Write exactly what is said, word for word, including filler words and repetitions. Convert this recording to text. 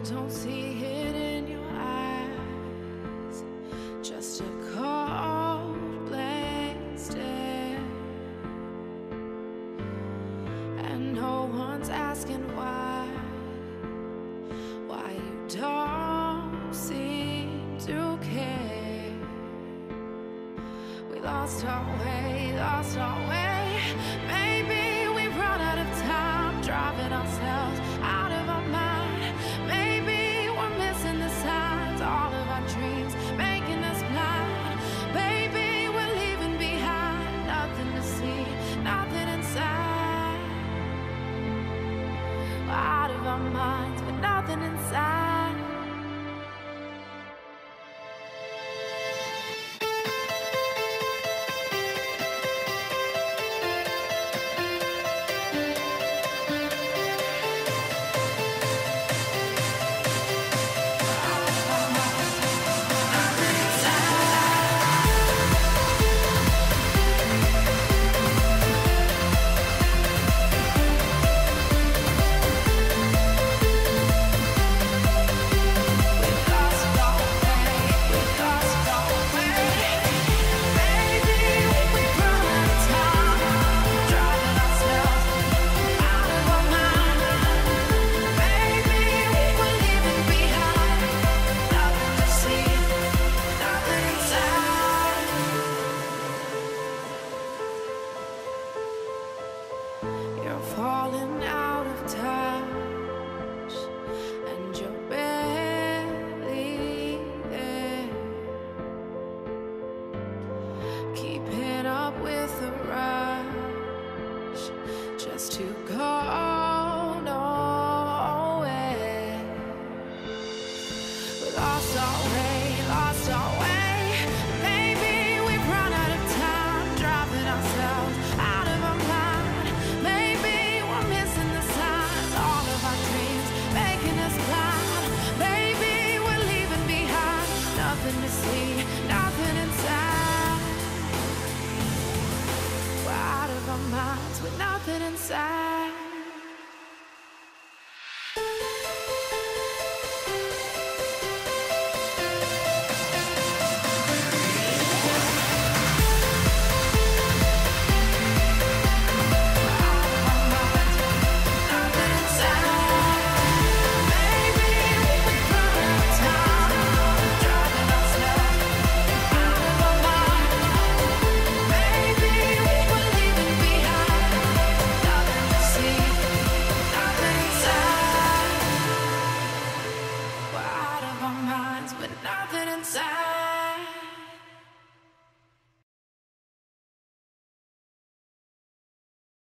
I don't see it in your eyes, just a cold blank stare. And no one's asking why, why you don't seem to care. We lost our way, lost our way. Maybe we've run out of time, driving ourselves out of our minds. All of our dreams making us blind. Baby, we're leaving behind nothing to see, nothing inside. We're out of our minds with nothing inside. Falling out of touch, and you're barely there, keeping up with the rush just to go nowhere. We lost our way, lost our way. Maybe we've run out of time, driving ourselves out of our mind. Nothing to see, nothing inside. We're out of our minds with nothing inside. With nothing inside.